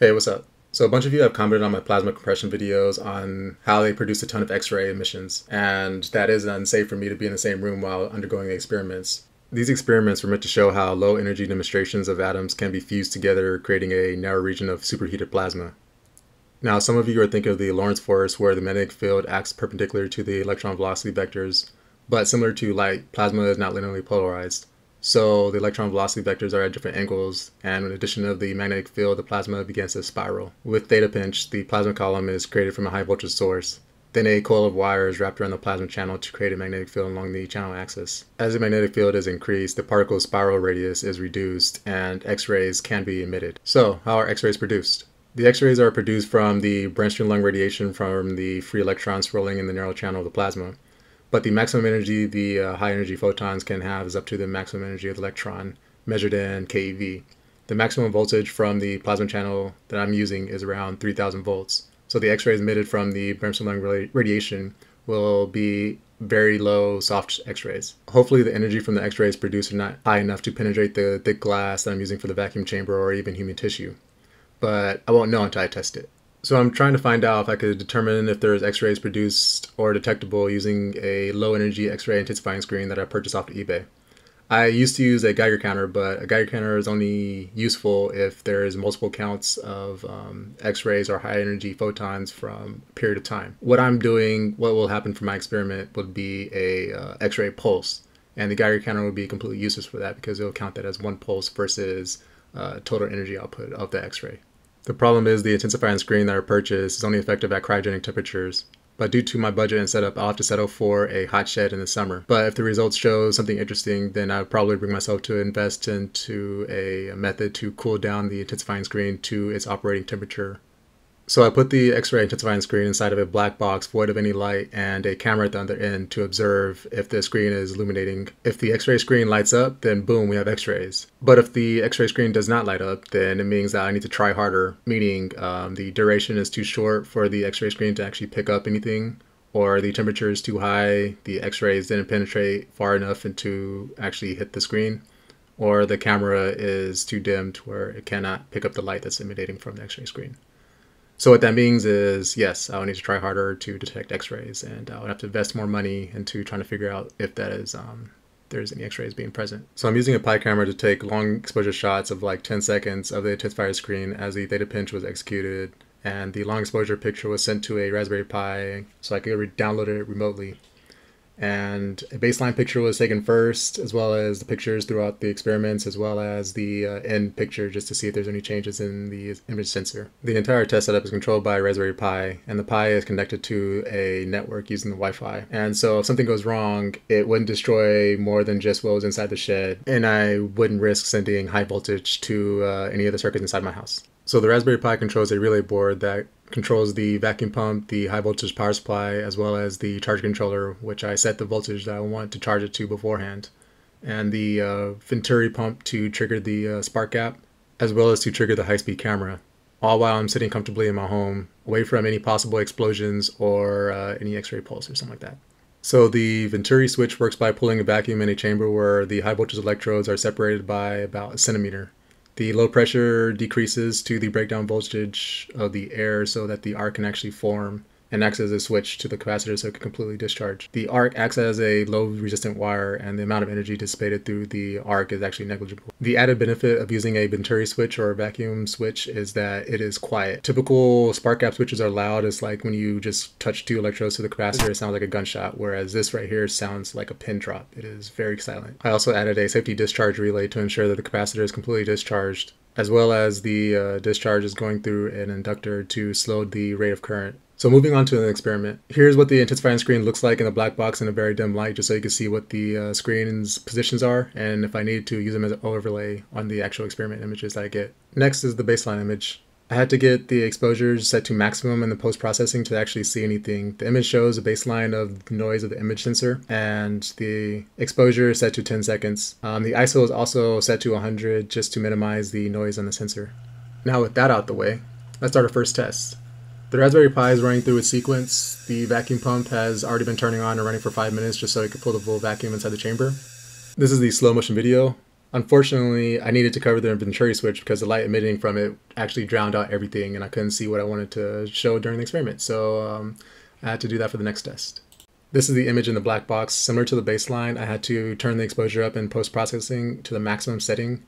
Hey, what's up? So a bunch of you have commented on my plasma compression videos on how they produce a ton of X-ray emissions, and that is unsafe for me to be in the same room while undergoing the experiments. These experiments were meant to show how low energy demonstrations of atoms can be fused together, creating a narrow region of superheated plasma. Now, some of you are thinking of the Lorentz force, where the magnetic field acts perpendicular to the electron velocity vectors, but similar to light, plasma is not linearly polarized. So the electron velocity vectors are at different angles, and with the addition of the magnetic field, the plasma begins to spiral. With theta pinch, the plasma column is created from a high voltage source. Then a coil of wire is wrapped around the plasma channel to create a magnetic field along the channel axis. As the magnetic field is increased, the particle's spiral radius is reduced, and X-rays can be emitted. So how are X-rays produced? The X-rays are produced from the bremsstrahlung radiation from the free electrons swirling in the narrow channel of the plasma. But the maximum energy the high energy photons can have is up to the maximum energy of the electron, measured in keV. The maximum voltage from the plasma channel that I'm using is around 3000 volts. So the X-rays emitted from the bremsstrahlung radiation will be very low soft X-rays. Hopefully the energy from the X-rays produced are not high enough to penetrate the thick glass that I'm using for the vacuum chamber or even human tissue. But I won't know until I test it. So I'm trying to find out if I could determine if there's X-rays produced or detectable using a low-energy X-ray intensifying screen that I purchased off of eBay. I used to use a Geiger counter, but a Geiger counter is only useful if there's multiple counts of X-rays or high-energy photons from a period of time. What I'm doing, what will happen for my experiment, would be a X-ray pulse, and the Geiger counter would be completely useless for that because it'll count that as one pulse versus total energy output of the X-ray. The problem is the intensifying screen that I purchased is only effective at cryogenic temperatures, but due to my budget and setup, I'll have to settle for a hot shed in the summer. But if the results show something interesting, then I'll probably bring myself to invest into a method to cool down the intensifying screen to its operating temperature. So I put the X-ray intensifying screen inside of a black box void of any light and a camera at the other end to observe if the screen is illuminating. If the X-ray screen lights up, then boom, we have X-rays. But if the X-ray screen does not light up, then it means that I need to try harder, meaning the duration is too short for the X-ray screen to actually pick up anything, or the temperature is too high, the X-rays didn't penetrate far enough to actually hit the screen, or the camera is too dim to where it cannot pick up the light that's emanating from the X-ray screen. So what that means is, yes, I would need to try harder to detect X-rays, and I would have to invest more money into trying to figure out if that is, there's any X-rays being present. So I'm using a Pi camera to take long exposure shots of like 10 seconds of the intensifier screen as the theta pinch was executed, and the long exposure picture was sent to a Raspberry Pi so I could download it remotely. And a baseline picture was taken first, as well as the pictures throughout the experiments, as well as the end picture, just to see if there's any changes in the image sensor. The entire test setup is controlled by Raspberry Pi, and the Pi is connected to a network using the Wi-Fi. And so if something goes wrong, it wouldn't destroy more than just what was inside the shed, and I wouldn't risk sending high voltage to any of the circuits inside my house. So the Raspberry Pi controls a relay board that controls the vacuum pump, the high voltage power supply, as well as the charge controller, which I set the voltage that I want to charge it to beforehand, and the Venturi pump to trigger the spark gap, as well as to trigger the high-speed camera, all while I'm sitting comfortably in my home, away from any possible explosions or any X-ray pulse or something like that. So the Venturi switch works by pulling a vacuum in a chamber where the high voltage electrodes are separated by about a centimeter. The low pressure decreases to the breakdown voltage of the air so that the arc can actually form and acts as a switch to the capacitor so it can completely discharge. The arc acts as a low resistant wire, and the amount of energy dissipated through the arc is actually negligible. The added benefit of using a Venturi switch or a vacuum switch is that it is quiet. Typical spark gap switches are loud. It's like when you just touch two electrodes to the capacitor, it sounds like a gunshot, whereas this right here sounds like a pin drop. It is very silent. I also added a safety discharge relay to ensure that the capacitor is completely discharged, as well as the discharge is going through an inductor to slow the rate of current. So moving on to an experiment. Here's what the intensifying screen looks like in the black box in a very dim light, just so you can see what the screen's positions are, and if I need to use them as an overlay on the actual experiment images that I get. Next is the baseline image. I had to get the exposures set to maximum in the post-processing to actually see anything. The image shows a baseline of the noise of the image sensor, and the exposure is set to 10 seconds. The ISO is also set to 100 just to minimize the noise on the sensor. Now with that out the way, let's start our first test. The Raspberry Pi is running through its sequence. The vacuum pump has already been turning on and running for 5 minutes just so it could pull the full vacuum inside the chamber. This is the slow motion video. Unfortunately, I needed to cover the Venturi switch because the light emitting from it actually drowned out everything and I couldn't see what I wanted to show during the experiment. So I had to do that for the next test. This is the image in the black box. Similar to the baseline, I had to turn the exposure up in post-processing to the maximum setting,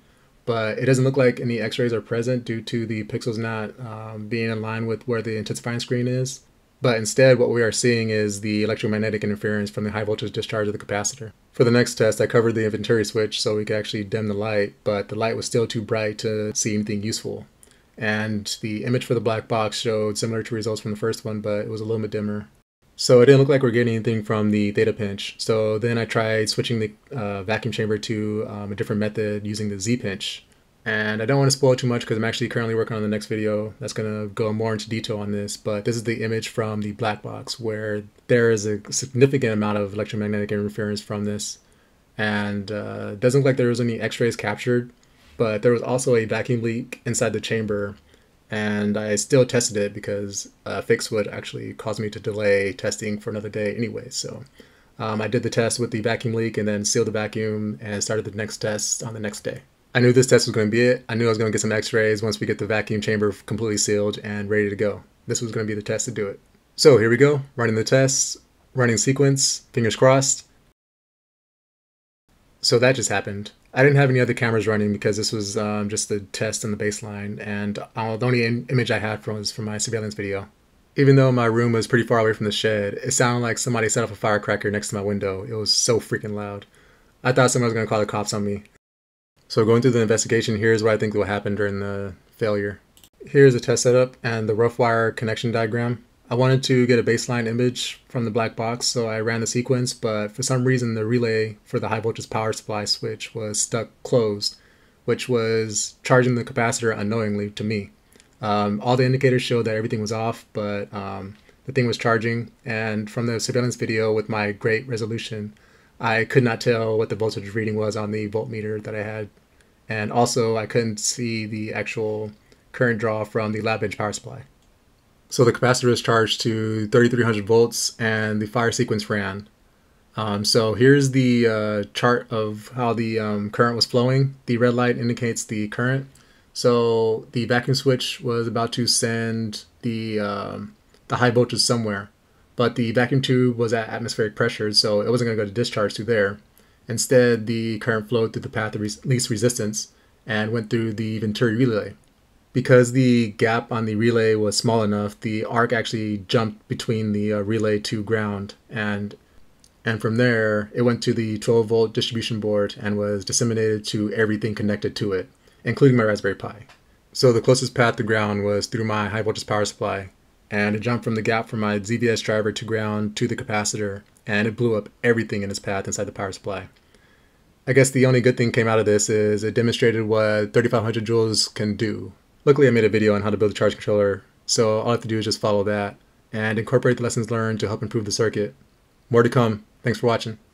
but it doesn't look like any X-rays are present due to the pixels not being in line with where the intensifying screen is. But instead, what we are seeing is the electromagnetic interference from the high voltage discharge of the capacitor. For the next test, I covered the Venturi switch so we could actually dim the light, but the light was still too bright to see anything useful. And the image for the black box showed similar to results from the first one, but it was a little bit dimmer. So it didn't look like we're getting anything from the theta pinch. So then I tried switching the vacuum chamber to a different method using the Z-pinch. And I don't want to spoil too much because I'm actually currently working on the next video that's going to go more into detail on this, but this is the image from the black box where there is a significant amount of electromagnetic interference from this. And it doesn't look like there was any X-rays captured, but there was also a vacuum leak inside the chamber, and I still tested it because a fix would actually cause me to delay testing for another day anyway. So I did the test with the vacuum leak and then sealed the vacuum and started the next test on the next day. I knew this test was going to be it. I knew I was going to get some X-rays once we get the vacuum chamber completely sealed and ready to go. This was going to be the test to do it. So here we go, running the tests, running sequence, fingers crossed. So that just happened. I didn't have any other cameras running because this was just the test and the baseline, and the only image I had was from my surveillance video. Even though my room was pretty far away from the shed, it sounded like somebody set off a firecracker next to my window. It was so freaking loud. I thought someone was going to call the cops on me. So going through the investigation, here's what I think will happen during the failure. Here's the test setup and the rough wire connection diagram. I wanted to get a baseline image from the black box, so I ran the sequence, but for some reason the relay for the high voltage power supply switch was stuck closed, which was charging the capacitor unknowingly to me. All the indicators showed that everything was off, but the thing was charging, and from the surveillance video with my great resolution, I could not tell what the voltage reading was on the voltmeter that I had, and also I couldn't see the actual current draw from the lab bench power supply. So the capacitor is charged to 3,300 volts and the fire sequence ran. So here's the chart of how the current was flowing. The red light indicates the current. So the vacuum switch was about to send the high voltage somewhere, but the vacuum tube was at atmospheric pressure, so it wasn't going to go to discharge through there. Instead, the current flowed through the path of least resistance and went through the Venturi relay. Because the gap on the relay was small enough, the arc actually jumped between the relay to ground, and from there it went to the 12 volt distribution board and was disseminated to everything connected to it, including my Raspberry Pi. So the closest path to ground was through my high voltage power supply, and it jumped from the gap from my ZVS driver to ground to the capacitor, and it blew up everything in its path inside the power supply. I guess the only good thing came out of this is it demonstrated what 3,500 joules can do. Luckily, I made a video on how to build a charge controller, so all I have to do is just follow that and incorporate the lessons learned to help improve the circuit. More to come. Thanks for watching.